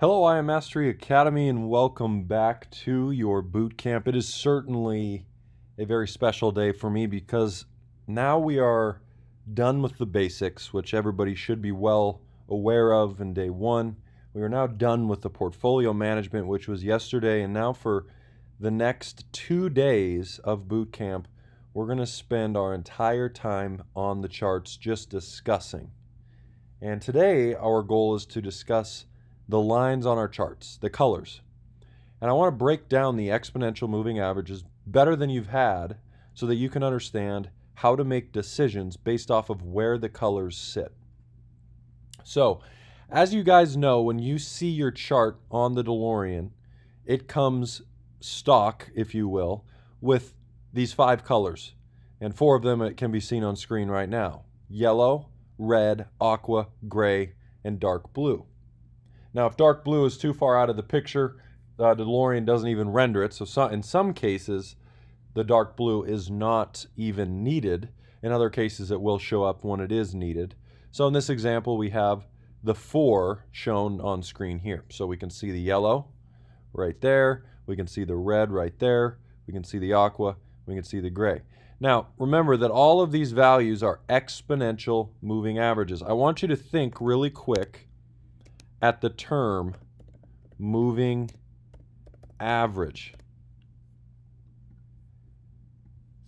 Hello, IM Mastery Academy, and welcome back to your boot camp. It is certainly a very special day for me because now we are done with the basics, which everybody should be well aware of in day one. We are now done with the portfolio management, which was yesterday, and now for the next 2 days of boot camp, we're going to spend our entire time on the charts just discussing. And today, our goal is to discuss the lines on our charts, the colors. And I want to break down the exponential moving averages better than you've had so that you can understand how to make decisions based off of where the colors sit. So, as you guys know, when you see your chart on the DeLorean, it comes stock, if you will, with these 5 colors. And 4 of them can be seen on screen right now. Yellow, red, aqua, gray, and dark blue. Now, if dark blue is too far out of the picture, DeLorean doesn't even render it. So in some cases, the dark blue is not even needed. In other cases, it will show up when it is needed. So in this example, we have the 4 shown on screen here. So we can see the yellow right there. We can see the red right there. We can see the aqua. We can see the gray. Now, remember that all of these values are exponential moving averages. I want you to think really quick at the term moving average.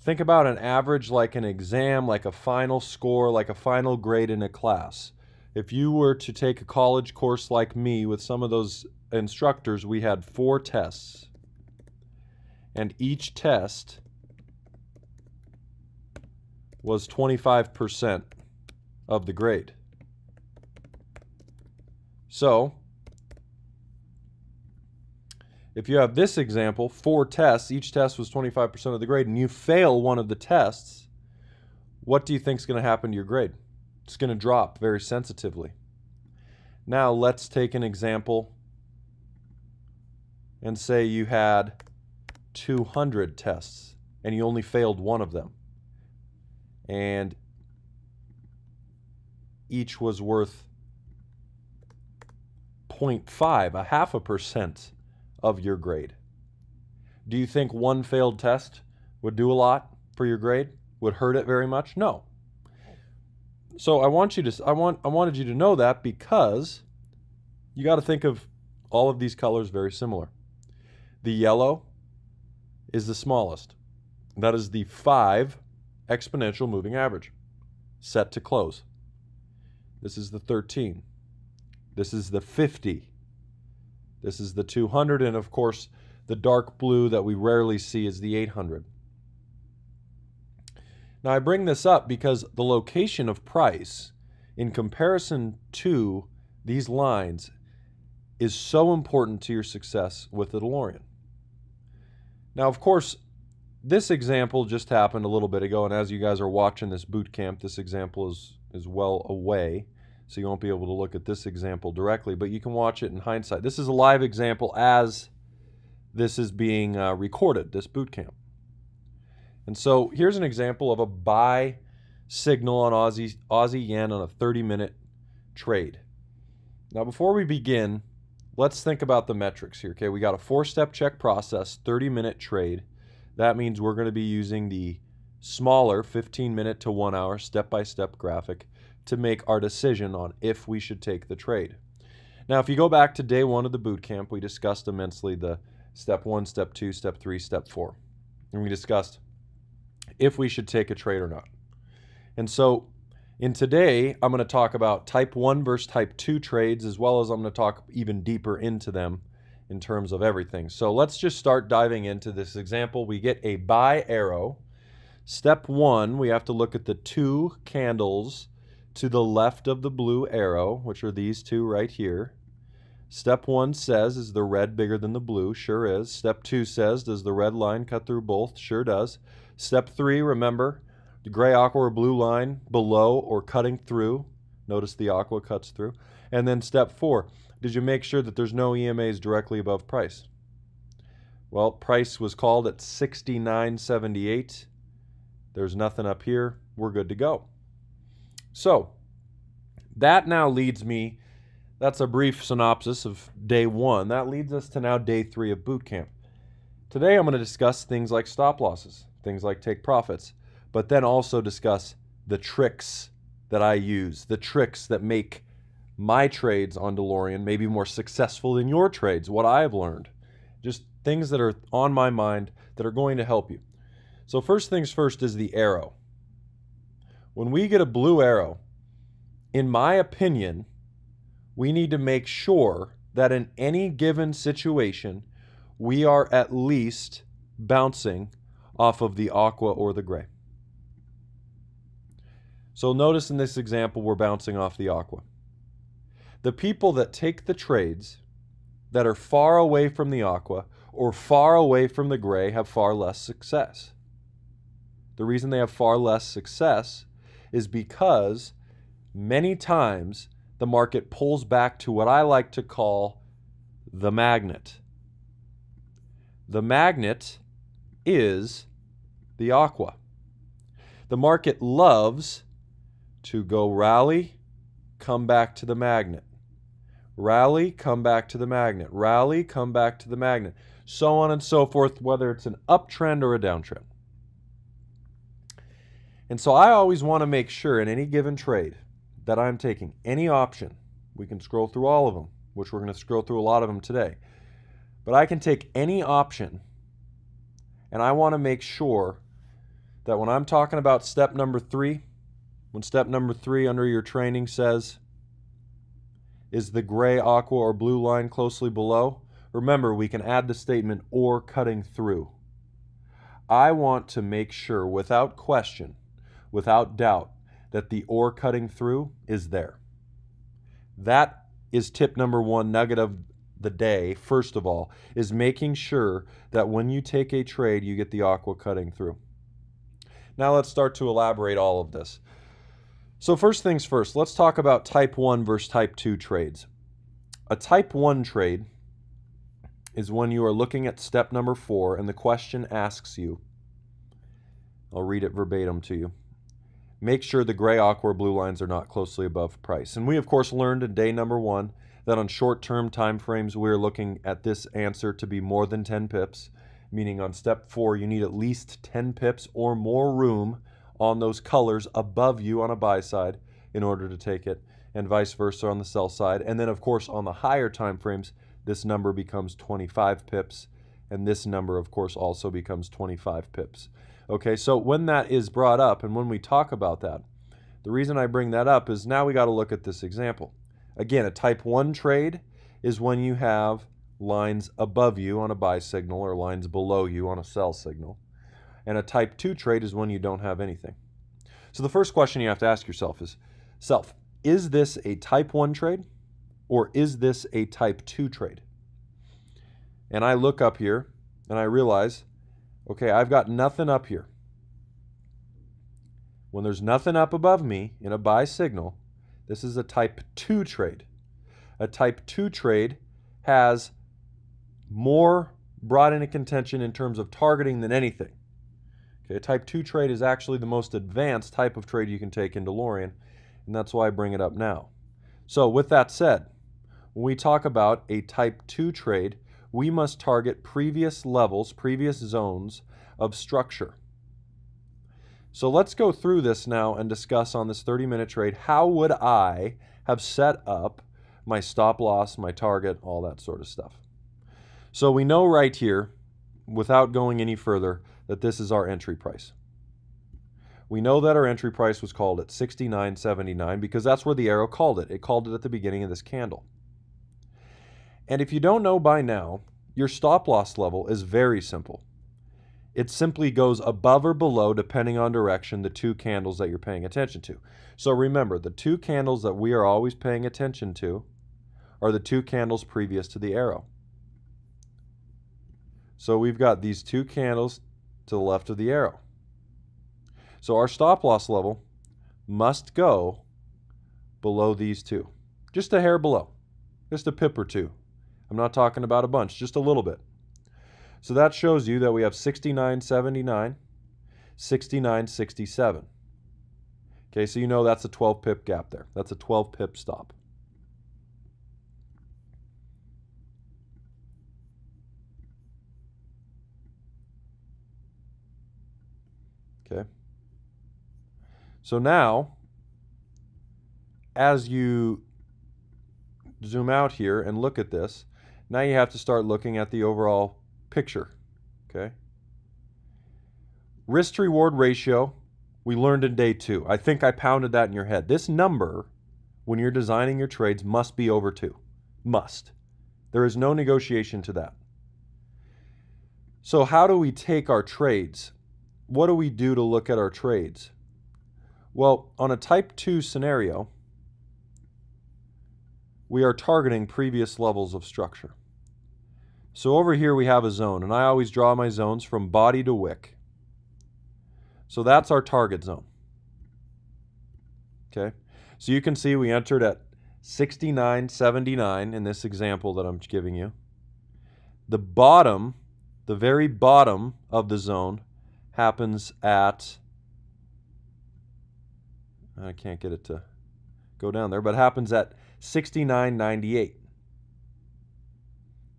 Think about an average like an exam, like a final score, like a final grade in a class. If you were to take a college course like me with some of those instructors, we had 4 tests. And each test was 25% of the grade. So, if you have this example, 4 tests, each test was 25% of the grade, and you fail one of the tests, what do you think is going to happen to your grade? It's going to drop very sensitively. Now, let's take an example and say you had 200 tests, and you only failed one of them. And each was worth 0.5, a 0.5% of your grade. Do you think one failed test would do a lot for your grade? Would hurt it very much? No. So I wanted you to know that because you got to think of all of these colors very similar. The yellow is the smallest. That is the 5 exponential moving average set to close. This is the 13. This is the 50. This is the 200, and of course, the dark blue that we rarely see is the 800. Now, I bring this up because the location of price in comparison to these lines is so important to your success with the DeLorean. Now, of course, this example just happened a little bit ago, and as you guys are watching this boot camp, this example is well away. So you won't be able to look at this example directly, but you can watch it in hindsight. This is a live example as this is being recorded, this boot camp. And so here's an example of a buy signal on Aussie yen on a 30-minute trade. Now before we begin, let's think about the metrics here. Okay, we got a 4-step check process, 30-minute trade. That means we're going to be using the smaller 15-minute to 1-hour step-by-step graphic to make our decision on if we should take the trade. Now, if you go back to day one of the boot camp, we discussed immensely the step 1, step 2, step 3, step 4. And we discussed if we should take a trade or not. And so in today, I'm going to talk about type 1 versus type 2 trades, as well as I'm going to talk even deeper into them in terms of everything. So let's just start diving into this example. We get a buy arrow. Step 1, we have to look at the 2 candles to the left of the blue arrow, which are these 2 right here. Step 1 says, is the red bigger than the blue? Sure is. Step 2 says, does the red line cut through both? Sure does. Step 3, remember, the gray, aqua, or blue line below or cutting through. Notice the aqua cuts through. And then step 4, did you make sure that there's no EMAs directly above price? Well, price was called at 69.78. There's nothing up here. We're good to go. So that now leads me That's a brief synopsis of day one. That leads us to now day three of boot camp. Today I'm going to discuss things like stop losses, things like take profits, but then also discuss the tricks that I use, the tricks that make my trades on Delorean maybe more successful than your trades, what I've learned. Just things that are on my mind that are going to help you. So first things first is the arrow. When we get a blue arrow, in my opinion, we need to make sure that in any given situation, we are at least bouncing off of the aqua or the gray. So notice in this example, we're bouncing off the aqua. The people that take the trades that are far away from the aqua or far away from the gray have far less success. The reason they have far less success is because many times the market pulls back to what I like to call the magnet. The magnet is the aqua. The market loves to go rally, come back to the magnet. Rally, come back to the magnet. Rally, come back to the magnet. So on and so forth, whether it's an uptrend or a downtrend. And so I always want to make sure in any given trade that I'm taking any option. We can scroll through all of them, which we're going to scroll through a lot of them today. But I can take any option, and I want to make sure that when I'm talking about step number three, when step number three under your training says, is the gray, aqua, or blue line closely below? Remember, we can add the statement or cutting through. I want to make sure without question, without doubt, that the or cutting through is there. That is tip number one, nugget of the day, first of all, is making sure that when you take a trade, you get the aqua cutting through. Now let's start to elaborate all of this. So first things first, let's talk about type 1 versus type 2 trades. A type 1 trade is when you are looking at step number 4 and the question asks you, I'll read it verbatim to you, make sure the gray, aqua, or blue lines are not closely above price. And we, of course, learned in day number 1 that on short-term time frames, we're looking at this answer to be more than 10 pips, meaning on step 4, you need at least 10 pips or more room on those colors above you on a buy side in order to take it, and vice versa on the sell side. And then, of course, on the higher time frames, this number becomes 25 pips, and this number, of course, also becomes 25 pips. Okay, so when that is brought up and when we talk about that, the reason I bring that up is now we got to look at this example. Again, a type 1 trade is when you have lines above you on a buy signal or lines below you on a sell signal. And a type 2 trade is when you don't have anything. So the first question you have to ask yourself is, self, is this a type 1 trade or is this a type 2 trade? And I look up here and I realize, okay, I've got nothing up here. When there's nothing up above me in a buy signal, this is a type 2 trade. A type 2 trade has more brought into contention in terms of targeting than anything. Okay, a type 2 trade is actually the most advanced type of trade you can take in Delorean, and that's why I bring it up now. So with that said, when we talk about a type 2 trade, we must target previous levels, previous zones of structure. So let's go through this now and discuss on this 30-minute trade, how would I have set up my stop loss, my target, all that sort of stuff. So we know right here, without going any further, that this is our entry price. We know that our entry price was called at 69.79 because that's where the arrow called it. It called it at the beginning of this candle. And if you don't know by now, your stop loss level is very simple. It simply goes above or below, depending on direction, the two candles that you're paying attention to. So remember, the two candles that we are always paying attention to are the two candles previous to the arrow. So we've got these two candles to the left of the arrow. So our stop loss level must go below these two, just a hair below, just a pip or two. I'm not talking about a bunch, just a little bit. So that shows you that we have 69.79, 69.67. Okay, so you know that's a 12 pip gap there. That's a 12 pip stop. Okay. So now, as you zoom out here and look at this, now you have to start looking at the overall picture. Okay. Risk to reward ratio, we learned in day 2. I think I pounded that in your head. This number, when you're designing your trades, must be over 2. Must. There is no negotiation to that. So how do we take our trades? What do we do to look at our trades? Well, on a type 2 scenario, we are targeting previous levels of structure. So over here we have a zone, and I always draw my zones from body to wick. So that's our target zone. Okay, so you can see we entered at 69.79 in this example that I'm giving you. The bottom, the very bottom of the zone happens at, I can't get it to go down there, but happens at 69.98.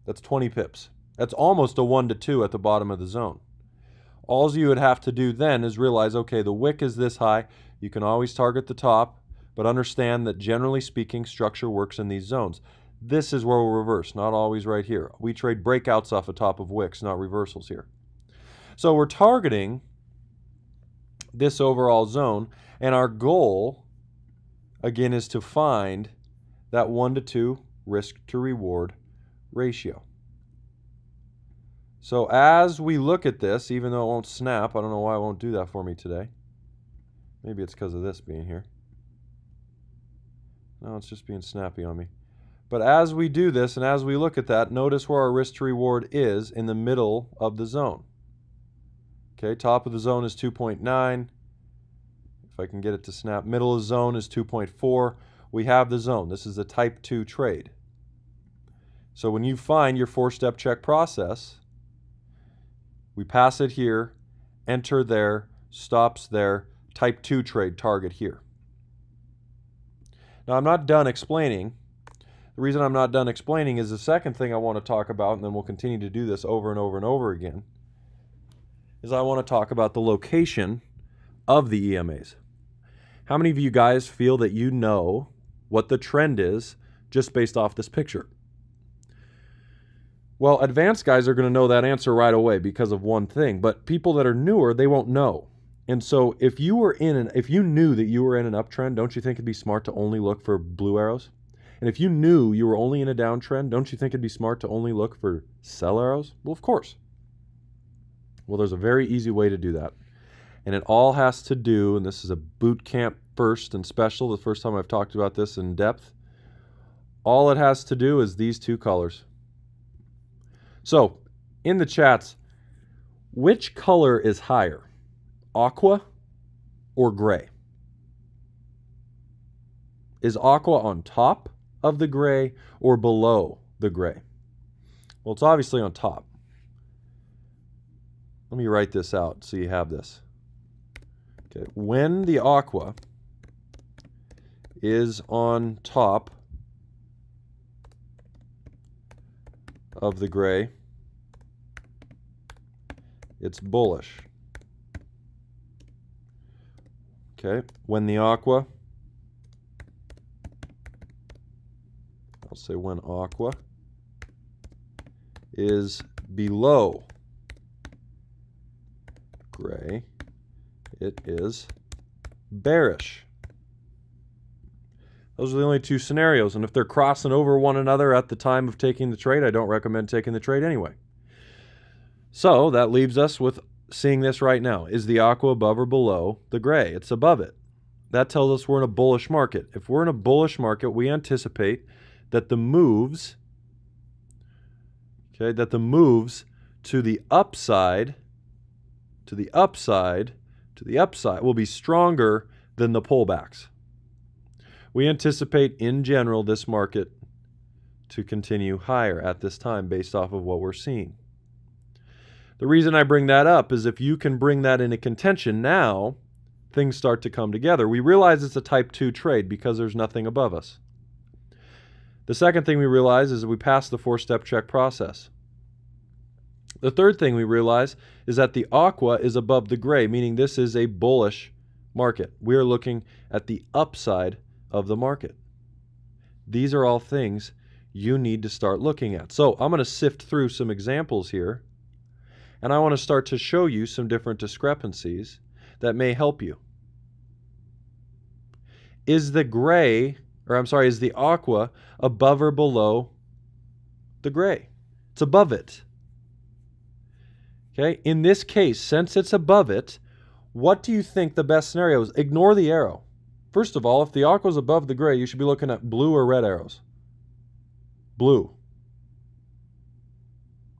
That's 20 pips. That's almost a 1 to 2 at the bottom of the zone. All you would have to do then is realize, okay, the wick is this high. You can always target the top, but understand that generally speaking, structure works in these zones. This is where we'll reverse, not always right here. We trade breakouts off the top of wicks, not reversals here. So we're targeting this overall zone, and our goal, again, is to find that 1 to 2 risk to reward ratio. So as we look at this, even though it won't snap, I don't know why it won't do that for me today. Maybe it's because of this being here. No, it's just being snappy on me. But as we do this and as we look at that, notice where our risk to reward is in the middle of the zone. Okay, top of the zone is 2.9. If I can get it to snap, middle of the zone is 2.4. We have the zone. This is a type 2 trade. So when you find your 4-step check process, we pass it here, enter there, stops there, type 2 trade, target here. Now I'm not done explaining. The reason I'm not done explaining is the second thing I want to talk about, and then we'll continue to do this over and over and over again, is I want to talk about the location of the EMAs. How many of you guys feel that you know what the trend is just based off this picture? Well, advanced guys are going to know that answer right away because of one thing, but people that are newer, they won't know. And so if you were in an, if you knew that you were in an uptrend, don't you think it'd be smart to only look for blue arrows? And if you knew you were only in a downtrend, don't you think it'd be smart to only look for sell arrows? Well, of course. Well, there's a very easy way to do that. And it all has to do, and this is a boot camp first and special, the first time I've talked about this in depth, all it has to do is these two colors. So, in the chats, which color is higher? Aqua or gray? Is aqua on top of the gray or below the gray? Well, it's obviously on top. Let me write this out so you have this. Okay. When the aqua is on top of the gray, it's bullish. Okay, when the aqua, I'll say when aqua is below gray, it is bearish. Those are the only two scenarios, and if they're crossing over one another at the time of taking the trade, I don't recommend taking the trade anyway. So that leaves us with seeing this right now. Is the aqua above or below the gray? It's above it. That tells us we're in a bullish market. If we're in a bullish market, we anticipate that the moves, okay, that the moves to the upside will be stronger than the pullbacks. We anticipate, in general, this market to continue higher at this time based off of what we're seeing. The reason I bring that up is if you can bring that into contention now, things start to come together. We realize it's a type 2 trade because there's nothing above us. The second thing we realize is that we pass the 4-step check process. The third thing we realize is that the aqua is above the gray, meaning this is a bullish market. We are looking at the upside of the market. These are all things you need to start looking at. So I'm going to sift through some examples here, and I want to start to show you some different discrepancies that may help you. Is the aqua above or below the gray? It's above it. Okay, in this case, since it's above it, what do you think the best scenario is? Ignore the arrow. First of all, if the aqua is above the gray, you should be looking at blue or red arrows. Blue.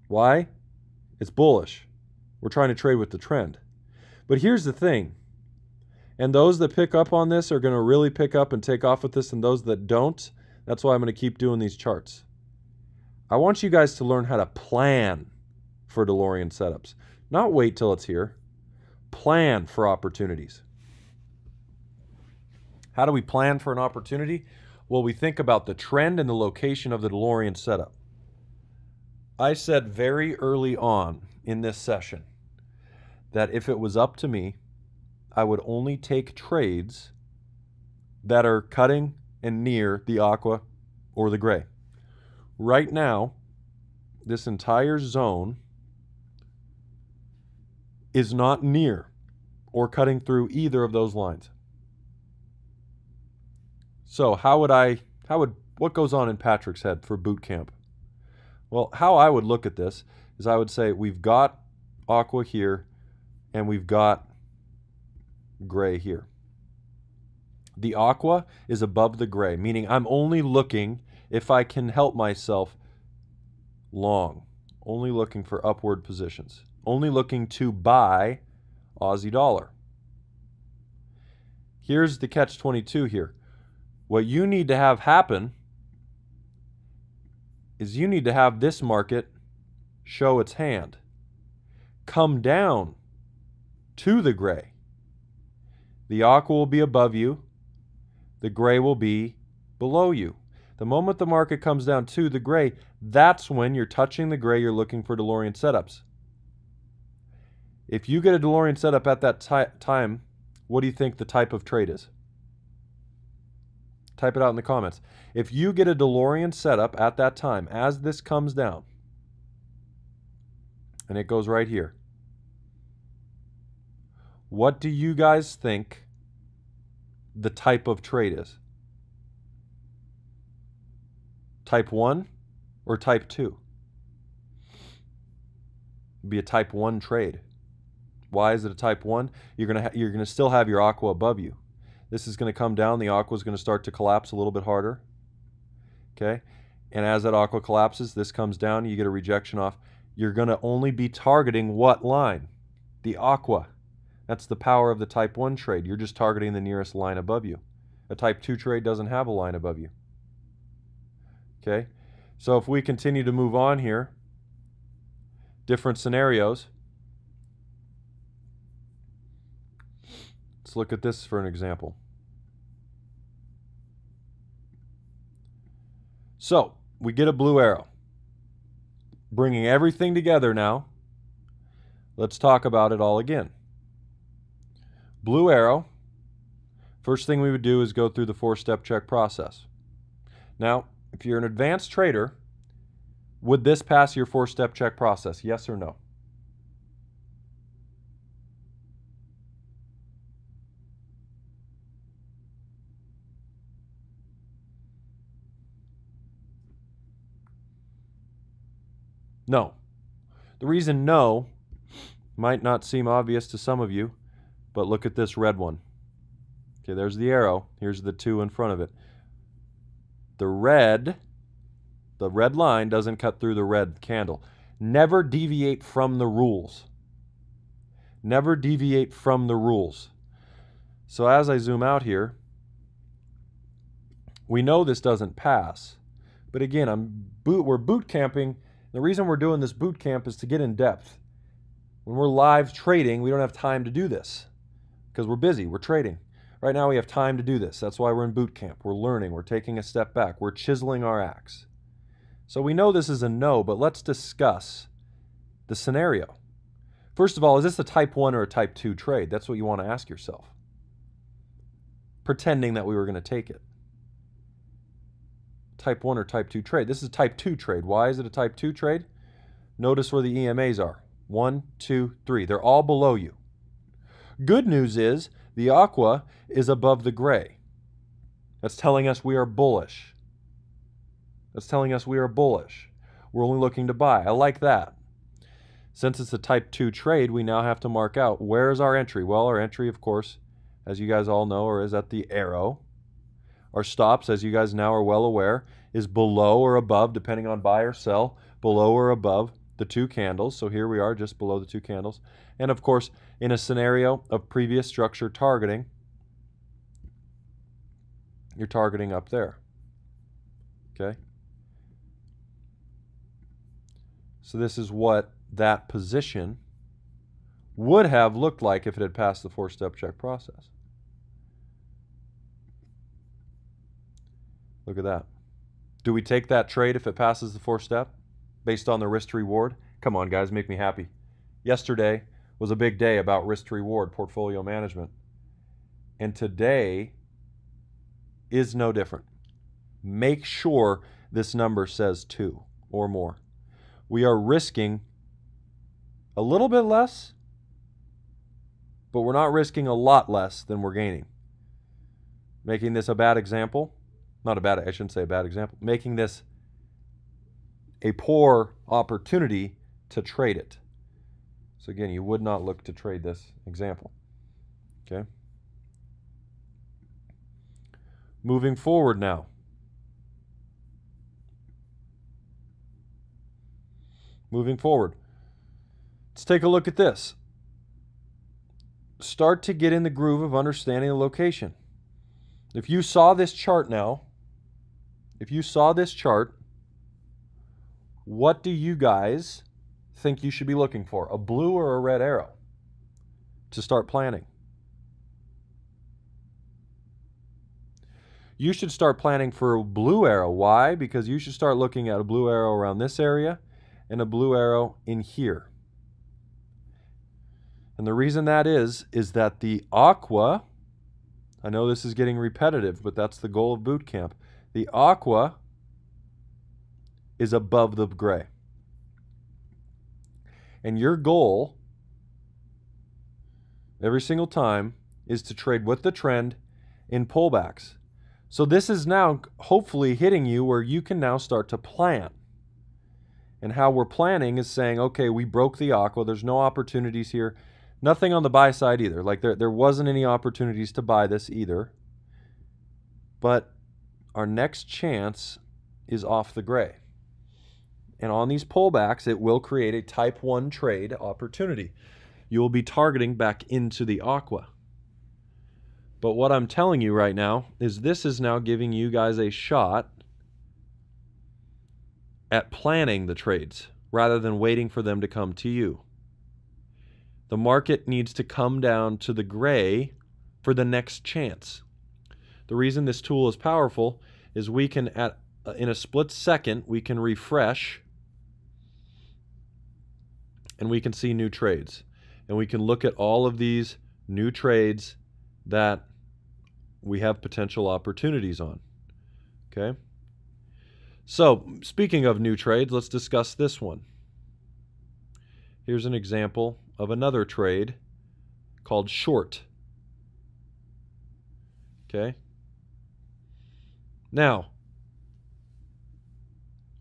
Why? It's bullish. We're trying to trade with the trend. But here's the thing. And those that pick up on this are going to really pick up and take off with this, and those that don't, that's why I'm going to keep doing these charts. I want you guys to learn how to plan for DeLorean setups. Not wait till it's here. Plan for opportunities. How do we plan for an opportunity? Well, we think about the trend and the location of the DeLorean setup. I said very early on in this session that if it was up to me, I would only take trades that are cutting and near the aqua or the gray. Right now, this entire zone is not near or cutting through either of those lines. So what goes on in Patrick's head for boot camp? Well, how I would look at this is I would say we've got aqua here and we've got gray here. The aqua is above the gray, meaning I'm only looking, if I can help myself, long, only looking for upward positions, only looking to buy Aussie dollar. Here's the catch-22 here. What you need to have happen is you need to have this market show its hand, come down to the gray. The aqua will be above you. The gray will be below you. The moment the market comes down to the gray, that's when you're touching the gray, you're looking for DeLorean setups. If you get a DeLorean setup at that time, what do you think the type of trade is? Type it out in the comments. If you get a DeLorean setup at that time, as this comes down, and it goes right here, what do you guys think the type of trade is? Type 1 or type 2? Be a type 1 trade. Why is it a type 1? You're going to still have your aqua above you. This is going to come down, the aqua is going to start to collapse a little bit harder. Okay? And as that aqua collapses, this comes down, you get a rejection off. You're going to only be targeting what line? The aqua. That's the power of the type 1 trade. You're just targeting the nearest line above you. A type 2 trade doesn't have a line above you. Okay? So if we continue to move on here, different scenarios. Let's look at this for an example. So, we get a blue arrow. Bringing everything together now. Let's talk about it all again. Blue arrow, first thing we would do is go through the 4-step check process. Now, if you're an advanced trader, would this pass your 4-step check process? Yes or no? No. The reason no might not seem obvious to some of you, but look at this red one. Okay, there's the arrow. Here's the 2 in front of it. The red line doesn't cut through the red candle. Never deviate from the rules. Never deviate from the rules. So as I zoom out here, we know this doesn't pass. But again, we're boot camping. The reason we're doing this boot camp is to get in depth. When we're live trading, we don't have time to do this because we're busy, we're trading. Right now we have time to do this. That's why we're in boot camp. We're learning, we're taking a step back, we're chiseling our axe. So we know this is a no, but let's discuss the scenario. First of all, is this a type 1 or a type 2 trade? That's what you want to ask yourself. Pretending that we were going to take it. Type 1 or type 2 trade. This is a type 2 trade. Why is it a type 2 trade? Notice where the EMAs are. 1, 2, 3. They're all below you. Good news is the aqua is above the gray. That's telling us we are bullish. That's telling us we are bullish. We're only looking to buy. I like that. Since it's a type 2 trade, we now have to mark out where is our entry. Well, our entry, of course, as you guys all know, is at the arrow. Our stops, as you guys now are well aware, is below or above, depending on buy or sell, below or above the two candles. So here we are just below the two candles. And of course, in a scenario of previous structure targeting, you're targeting up there. Okay? So this is what that position would have looked like if it had passed the four-step check process. Look at that. Do we take that trade if it passes the four-step based on the risk-to-reward? Come on, guys, make me happy. Yesterday was a big day about risk-to-reward portfolio management, and today is no different. Make sure this number says 2 or more. We are risking a little bit less, but we're not risking a lot less than we're gaining. Making this a bad example, not a bad, I shouldn't say a bad example, making this a poor opportunity to trade it. So again, you would not look to trade this example. Okay. Moving forward now. Moving forward. Let's take a look at this. Start to get in the groove of understanding the location. If you saw this chart now, if you saw this chart, what do you guys think you should be looking for? A blue or a red arrow to start planning? You should start planning for a blue arrow. Why? Because you should start looking at a blue arrow around this area and a blue arrow in here. And the reason that is that the aqua, I know this is getting repetitive, but that's the goal of boot camp. The aqua is above the gray. And your goal every single time is to trade with the trend in pullbacks. So this is now hopefully hitting you where you can now start to plan. And how we're planning is saying, okay, we broke the aqua, there's no opportunities here. Nothing on the buy side either. Like there wasn't any opportunities to buy this either. But our next chance is off the gray. And on these pullbacks, it will create a type 1 trade opportunity. You will be targeting back into the aqua. But what I'm telling you right now is this is now giving you guys a shot at planning the trades rather than waiting for them to come to you. The market needs to come down to the gray for the next chance. The reason this tool is powerful is we can, in a split second, we can refresh and we can see new trades. And we can look at all of these new trades that we have potential opportunities on. Okay? So, speaking of new trades, let's discuss this one. Here's an example of another trade called short. Okay. Now,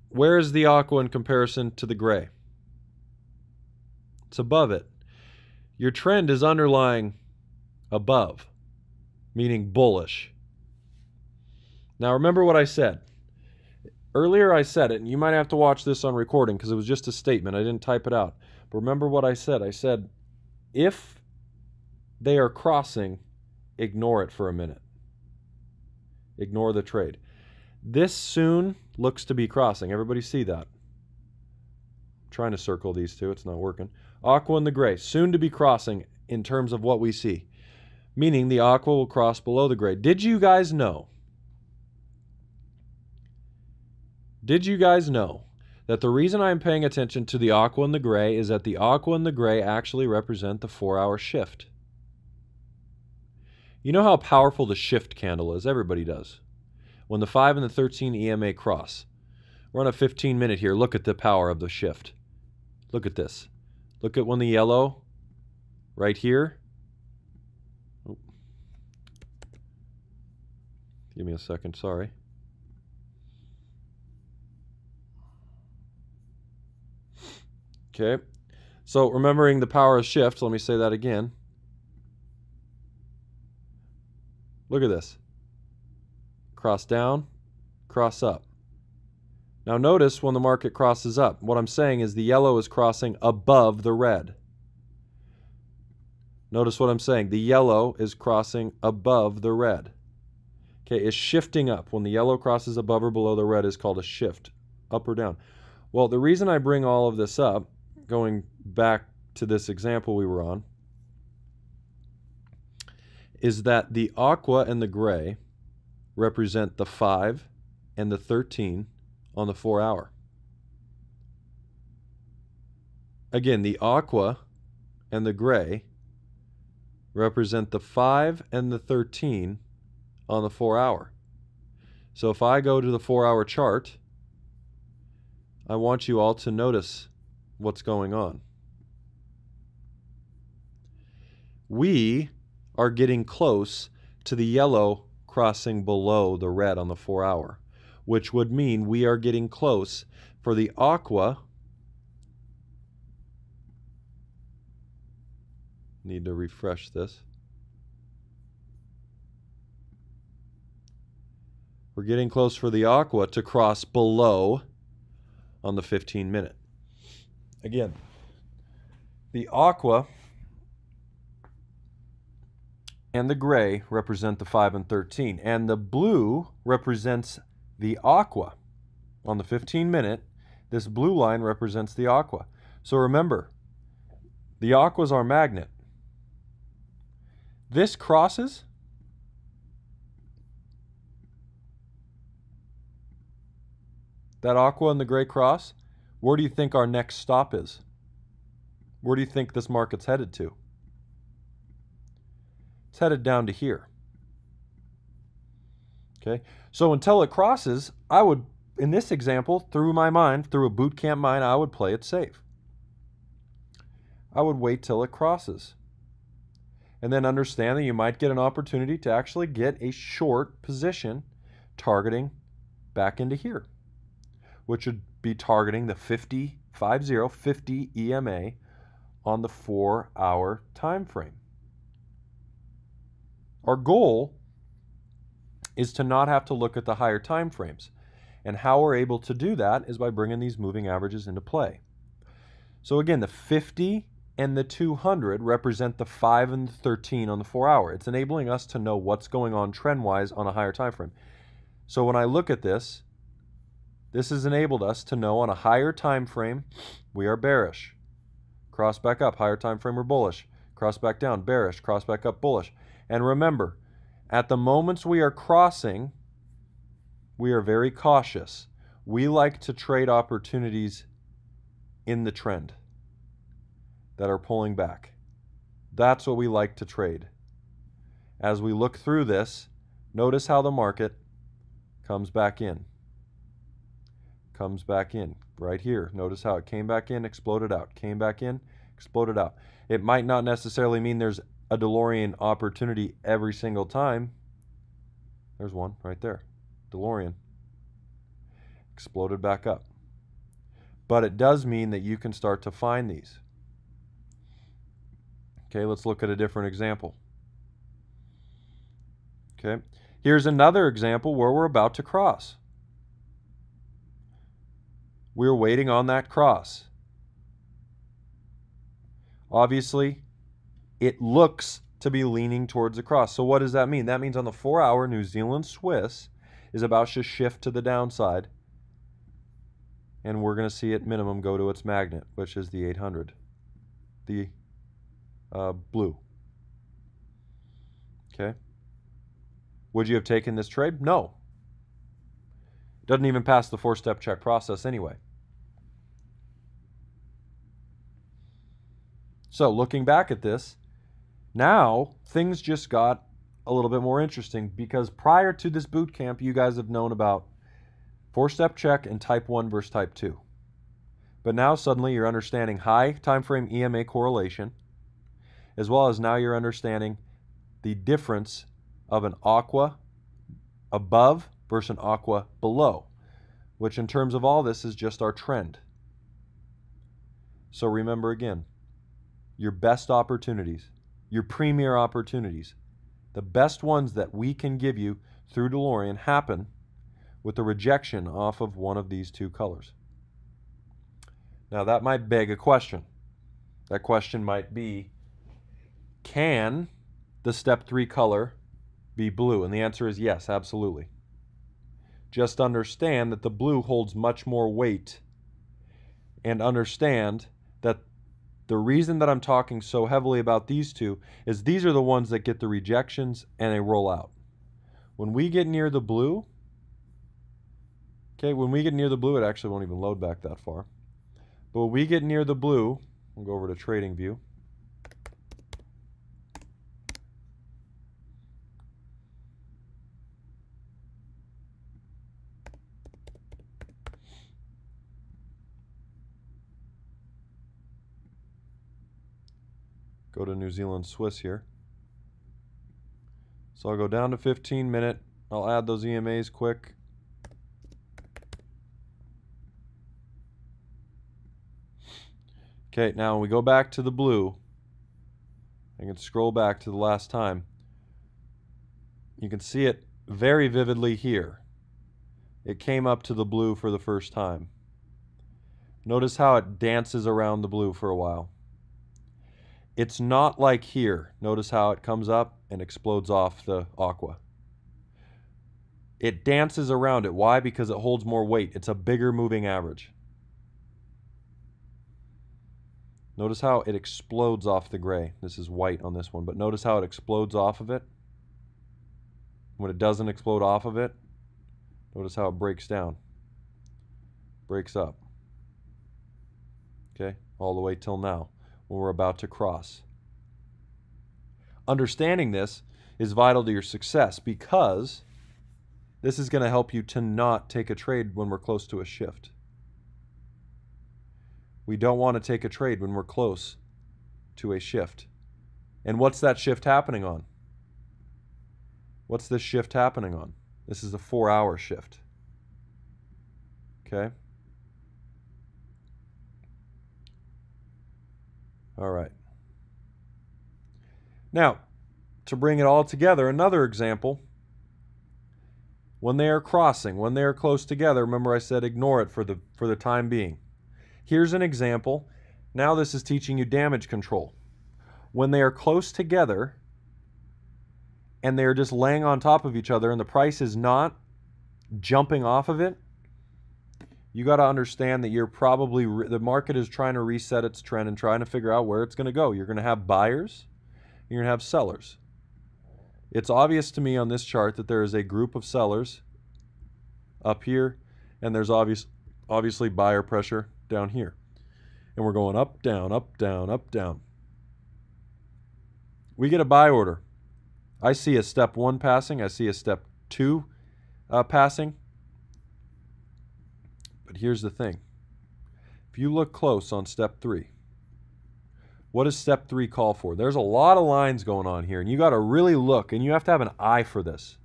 where is the aqua in comparison to the gray? It's above it. Your trend is underlying above, meaning bullish. Now, remember what I said. Earlier I said it, and you might have to watch this on recording because it was just a statement. I didn't type it out. But remember what I said. I said, if they are crossing, ignore it for a minute. Ignore the trade. This soon looks to be crossing. Everybody see that? I'm trying to circle these two. It's not working. Aqua and the gray. Soon to be crossing in terms of what we see. Meaning the aqua will cross below the gray. Did you guys know? Did you guys know that the reason I'm paying attention to the aqua and the gray is that the aqua and the gray actually represent the 4-hour shift. You know how powerful the shift candle is. Everybody does. When the 5 and the 13 EMA cross. We're on a 15-minute here. Look at the power of the shift. Look at this. Look at when the yellow right here. Oh. Give me a second. Sorry. Okay. So remembering the power of shift, let me say that again. Look at this. Cross down, cross up. Now notice when the market crosses up, what I'm saying is the yellow is crossing above the red. Notice what I'm saying. The yellow is crossing above the red. Okay, it's shifting up. When the yellow crosses above or below the red is called a shift, up or down. Well, the reason I bring all of this up, going back to this example we were on, is that the aqua and the gray represent the 5 and the 13 on the 4-hour. Again, the aqua and the gray represent the 5 and the 13 on the 4-hour. So if I go to the 4-hour chart, I want you all to notice what's going on. We are getting close to the yellow crossing below the red on the 4-hour, which would mean we are getting close for the aqua. Need to refresh this. We're getting close for the aqua to cross below on the 15-minute. Again, the aqua and the gray represent the 5 and 13, and the blue represents the aqua. On the 15-minute, this blue line represents the aqua. So remember, the aqua is our magnet. This crosses, that aqua and the gray cross. Where do you think our next stop is? Where do you think this market's headed to? It's headed down to here. Okay, so until it crosses, I would, in this example, through my mind, through a boot camp mind, I would play it safe. I would wait till it crosses. And then understand that you might get an opportunity to actually get a short position targeting back into here, which would be targeting the 50 EMA on the 4-hour time frame. Our goal is to not have to look at the higher time frames. And how we're able to do that is by bringing these moving averages into play. So again, the 50 and the 200 represent the 5 and the 13 on the 4-hour. It's enabling us to know what's going on trend-wise on a higher time frame. So when I look at this, this has enabled us to know on a higher time frame we are bearish. Cross back up, higher time frame we're bullish. Cross back down, bearish. Cross back up, bullish. And remember, at the moments we are crossing, we are very cautious. We like to trade opportunities in the trend that are pulling back. That's what we like to trade. As we look through this, notice how the market comes back in. Comes back in right here. Notice how it came back in, exploded out, came back in, exploded out. It might not necessarily mean there's a DeLorean opportunity every single time. There's one right there. DeLorean. Exploded back up. But it does mean that you can start to find these. Okay, let's look at a different example. Okay, here's another example where we're about to cross. We're waiting on that cross. Obviously, it looks to be leaning towards the cross. So what does that mean? That means on the 4-hour, New Zealand Swiss is about to shift to the downside. And we're going to see at minimum go to its magnet, which is the 800, the blue. Okay. Would you have taken this trade? No. Doesn't even pass the 4-step check process anyway. So looking back at this, now things just got a little bit more interesting, because prior to this boot camp, you guys have known about four-step check and type 1 versus type 2. But now suddenly you're understanding high time frame EMA correlation, as well as now you're understanding the difference of an aqua above versus an aqua below, which in terms of all this is just our trend. So remember again, your best opportunities, your premier opportunities, the best ones that we can give you through DeLorean happen with the rejection off of one of these two colors. Now that might beg a question. That question might be, can the step 3 color be blue? And the answer is yes, absolutely. Just understand that the blue holds much more weight, and understand that the reason that I'm talking so heavily about these two is these are the ones that get the rejections and they roll out. When we get near the blue, okay, when we get near the blue, it actually won't even load back that far. But when we get near the blue, we'll go over to TradingView. Go to New Zealand Swiss here. So I'll go down to 15 minute. I'll add those EMAs quick. Okay, now when we go back to the blue, I can scroll back to the last time. You can see it very vividly here. It came up to the blue for the first time. Notice how it dances around the blue for a while. It's not like here. Notice how it comes up and explodes off the aqua. It dances around it. Why? Because it holds more weight. It's a bigger moving average. Notice how it explodes off the gray. This is white on this one, but notice how it explodes off of it. When it doesn't explode off of it, notice how it breaks down, breaks up. Okay, all the way till now. We're about to cross. Understanding this is vital to your success, because this is going to help you to not take a trade when we're close to a shift. We don't want to take a trade when we're close to a shift. And what's that shift happening on? What's this shift happening on? This is a 4-hour shift. Okay? All right. Now, to bring it all together, another example. When they are crossing, when they are close together, remember I said ignore it for the time being. Here's an example. Now this is teaching you damage control. When they are close together and they are just laying on top of each other and the price is not jumping off of it, you got to understand that you're probably, the market is trying to reset its trend and trying to figure out where it's going to go. You're going to have buyers, you're going to have sellers. It's obvious to me on this chart that there is a group of sellers up here, and there's obviously buyer pressure down here. And we're going up, down, up, down, up, down. We get a buy order. I see a step 1 passing. I see a step 2 passing. But here's the thing. If you look close on step 3, what does step 3 call for? There's a lot of lines going on here, and you got to really look, and you have to have an eye for this.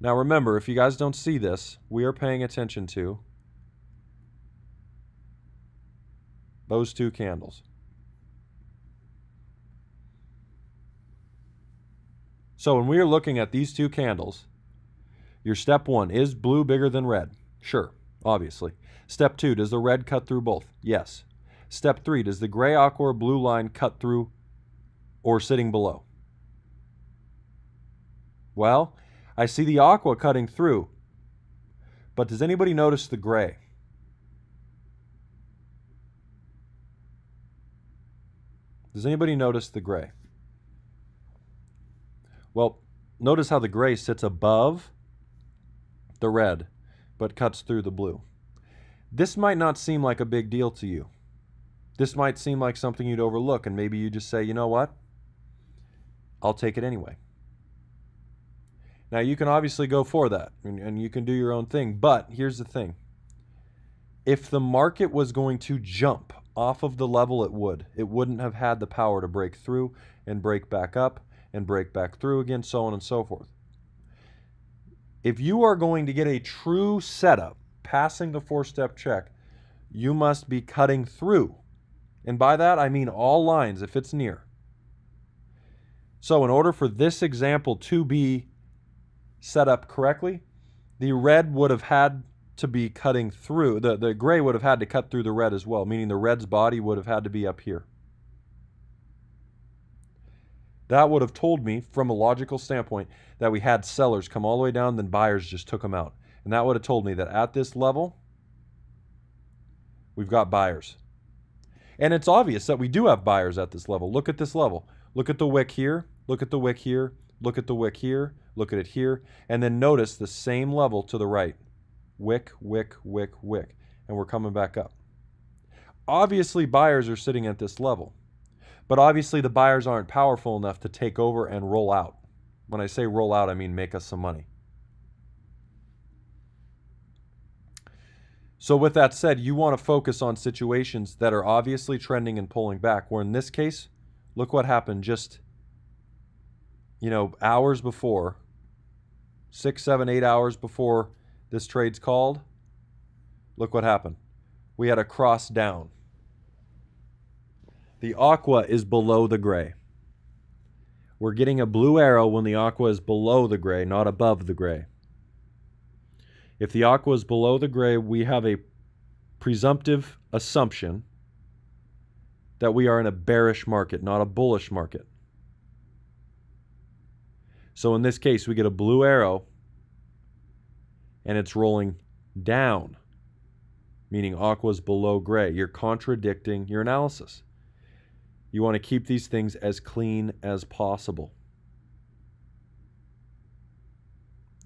Now remember, if you guys don't see this, we are paying attention to those two candles. So when we are looking at these two candles, your step 1, is blue bigger than red? Sure, obviously. Step 2, does the red cut through both? Yes. Step 3, does the gray, aqua, or blue line cut through or sitting below? Well, I see the aqua cutting through, but does anybody notice the gray? Does anybody notice the gray? Well, notice how the gray sits above the red, but cuts through the blue. This might not seem like a big deal to you, This might seem like something you'd overlook, and maybe you just say, you know what, I'll take it anyway. Now, you can obviously go for that, and you can do your own thing, but here's the thing. If the market was going to jump off of the level it would, it wouldn't have had the power to break through and break back up and break back through again, so on and so forth. If you are going to get a true setup, passing the four-step check, you must be cutting through. And by that, I mean all lines if it's near. So in order for this example to be set up correctly, the red would have had to be cutting through. The gray would have had to cut through the red as well, meaning the red's body would have had to be up here. That would have told me, from a logical standpoint, that we had sellers come all the way down, then buyers just took them out. And that would have told me that at this level, we've got buyers. And it's obvious that we do have buyers at this level. Look at this level. Look at the wick here. Look at the wick here. Look at the wick here. Look at it here. And then notice the same level to the right. Wick, wick, wick, wick. And we're coming back up. Obviously, buyers are sitting at this level. But obviously, the buyers aren't powerful enough to take over and roll out. When I say roll out, I mean make us some money. So with that said, you want to focus on situations that are obviously trending and pulling back, where in this case, look what happened just, you know, hours before, 6, 7, 8 hours before this trade's called. Look what happened. We had a cross down. The aqua is below the gray. We're getting a blue arrow when the aqua is below the gray, not above the gray. If the aqua is below the gray, we have a presumptive assumption that we are in a bearish market, not a bullish market. So in this case, we get a blue arrow and it's rolling down, meaning aqua is below gray. You're contradicting your analysis. You want to keep these things as clean as possible.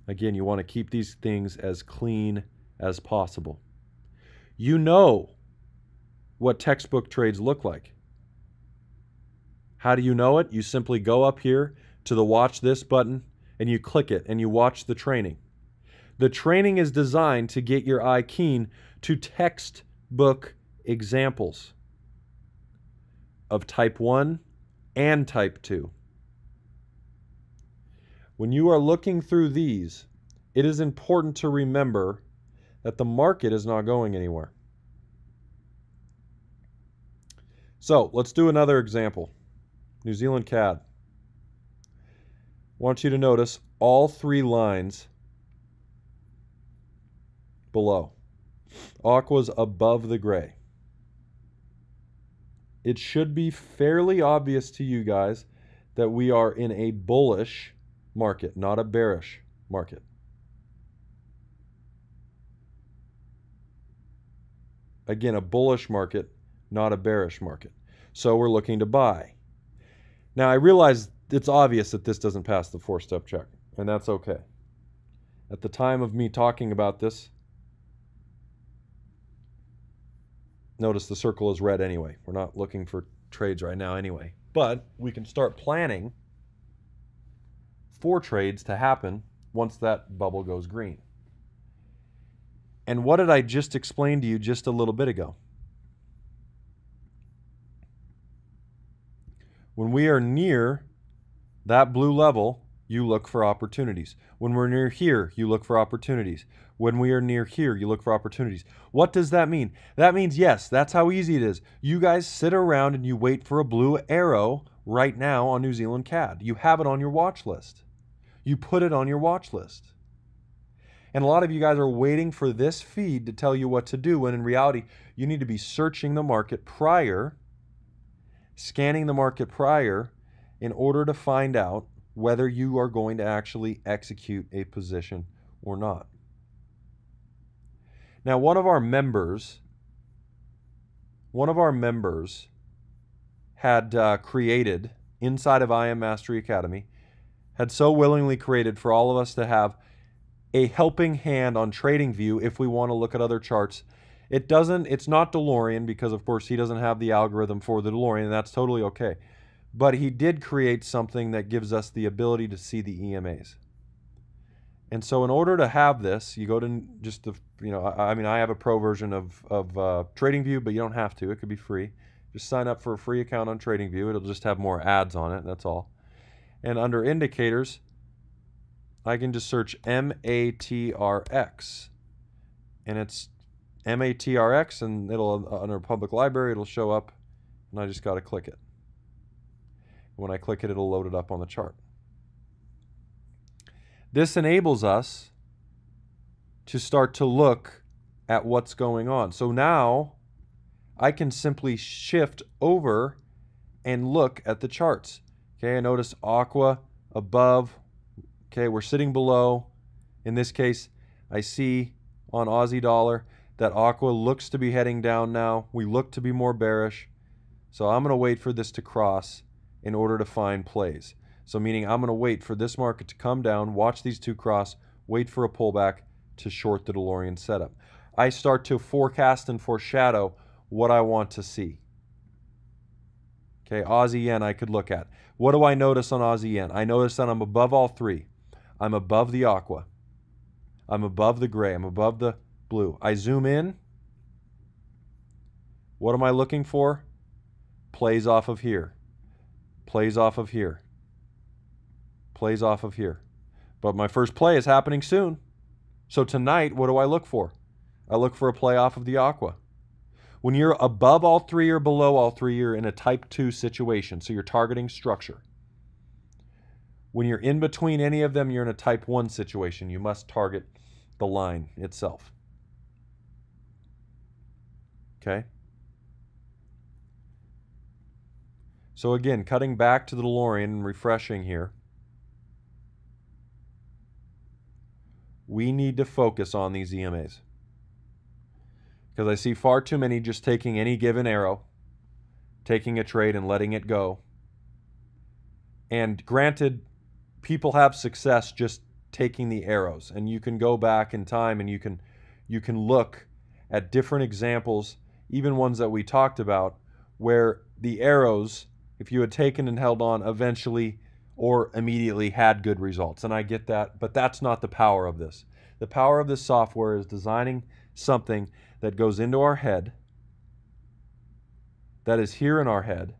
Again, you want to keep these things as clean as possible. You know what textbook trades look like. How do you know it? You simply go up here to the watch this button and you click it and you watch the training. The training is designed to get your eye keen to textbook examples of type 1 and type 2. When you are looking through these, it is important to remember that the market is not going anywhere. So let's do another example. New Zealand CAD. I want you to notice all three lines below. Aqua's above the gray. It should be fairly obvious to you guys that we are in a bullish market, not a bearish market. Again, a bullish market, not a bearish market. So we're looking to buy. Now I realize it's obvious that this doesn't pass the four-step check, and that's okay. At the time of me talking about this, notice the circle is red anyway. We're not looking for trades right now anyway, but we can start planning for trades to happen once that bubble goes green. And what did I just explain to you just a little bit ago? When we are near that blue level, you look for opportunities. When we're near here, you look for opportunities. When we are near here, you look for opportunities. What does that mean? That means, yes, that's how easy it is. You guys sit around and you wait for a blue arrow right now on New Zealand CAD. You have it on your watch list. You put it on your watch list. And a lot of you guys are waiting for this feed to tell you what to do, when in reality, you need to be searching the market prior, scanning the market prior, in order to find out whether you are going to actually execute a position or not. Now, one of our members had created, inside of IM Mastery Academy, had so willingly created for all of us to have a helping hand on TradingView if we want to look at other charts It doesn't, it's not DeLorean because of course he doesn't have the algorithm for the DeLorean, and that's totally okay. But he did create something that gives us the ability to see the EMAs. And so in order to have this, you go to just the, you know, I mean, I have a pro version of TradingView, but you don't have to, it could be free. Just sign up for a free account on TradingView, it'll just have more ads on it, that's all. And under indicators, I can just search MATRX, and it's MATRX, and it'll, under public library, it'll show up, and I just got to click it. When I click it, it'll load it up on the chart. This enables us to start to look at what's going on. So now I can simply shift over and look at the charts. Okay, I notice aqua above. Okay, we're sitting below. In this case, I see on Aussie dollar that aqua looks to be heading down now. We look to be more bearish. So I'm going to wait for this to cross in order to find plays. So meaning I'm going to wait for this market to come down, watch these two cross, wait for a pullback to short the DeLorean setup. I start to forecast and foreshadow what I want to see. Okay, Aussie yen I could look at. What do I notice on Aussie yen? I notice that I'm above all three. I'm above the aqua. I'm above the gray. I'm above the blue. I zoom in. What am I looking for? Plays off of here. Plays off of here. Plays off of here. But my first play is happening soon. So tonight, what do I look for? I look for a play off of the aqua. When you're above all three or below all three, you're in a type 2 situation, so you're targeting structure. When you're in between any of them, you're in a type 1 situation. You must target the line itself. Okay? So again, cutting back to the DeLorean and refreshing here, we need to focus on these EMAs. Because I see far too many just taking any given arrow, taking a trade and letting it go. And granted, people have success just taking the arrows. And you can go back in time and you can look at different examples, even ones that we talked about, where the arrows, if you had taken and held on, eventually or immediately had good results. And I get that, but that's not the power of this. The power of this software is designing something that goes into our head, that is here in our head,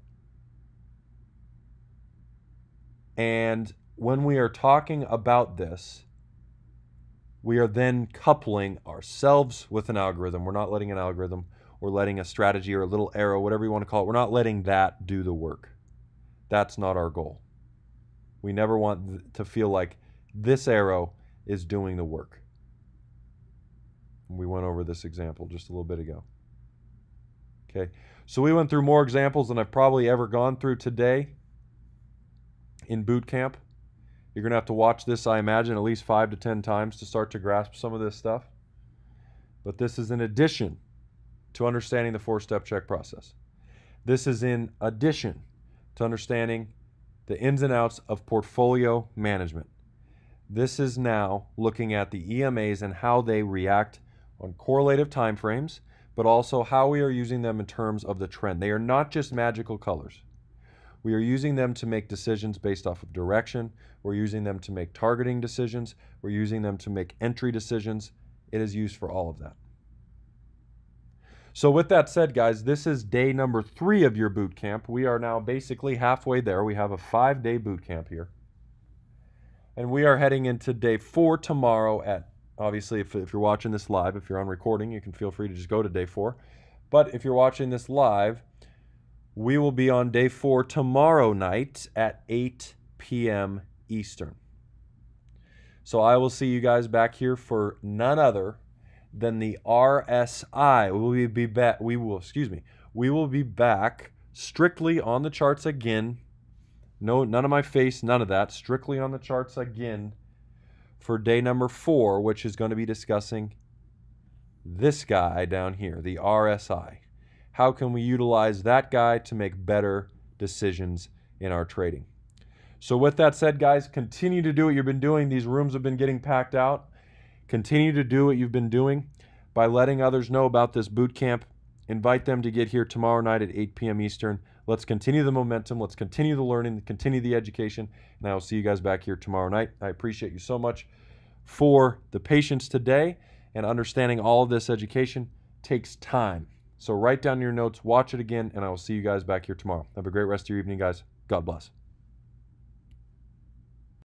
and when we are talking about this, we are then coupling ourselves with an algorithm. We're not letting an algorithm or letting a strategy or a little arrow, whatever you want to call it, we're not letting that do the work. That's not our goal. We never want to feel like this arrow is doing the work. We went over this example just a little bit ago. Okay, so we went through more examples than I've probably ever gone through today in boot camp. You're going to have to watch this, I imagine, at least 5 to 10 times to start to grasp some of this stuff. But this is in addition to understanding the 4-step check process. This is in addition to understanding the ins and outs of portfolio management. This is now looking at the EMAs and how they react on correlative time frames, but also how we are using them in terms of the trend. They are not just magical colors. We are using them to make decisions based off of direction. We're using them to make targeting decisions. We're using them to make entry decisions. It is used for all of that. So with that said, guys, this is day number 3 of your boot camp. We are now basically halfway there. We have a 5-day boot camp here. And we are heading into day 4 tomorrow at, obviously, if you're watching this live, if you're on recording, you can feel free to just go to day 4. But if you're watching this live, we will be on day 4 tomorrow night at 8 PM Eastern. So I will see you guys back here for none other than the RSI. We will be back strictly on the charts again. No, none of my face, none of that. Strictly on the charts again for day number 4, which is going to be discussing this guy down here, the RSI. How can we utilize that guy to make better decisions in our trading? So with that said, guys, continue to do what you've been doing. These rooms have been getting packed out. Continue to do what you've been doing. by letting others know about this boot camp. Invite them to get here tomorrow night at 8 p.m. Eastern. Let's continue the momentum. Let's continue the learning, continue the education. And I will see you guys back here tomorrow night. I appreciate you so much for the patience today, and understanding all of this education takes time. So write down your notes, watch it again, and I will see you guys back here tomorrow. Have a great rest of your evening, guys. God bless.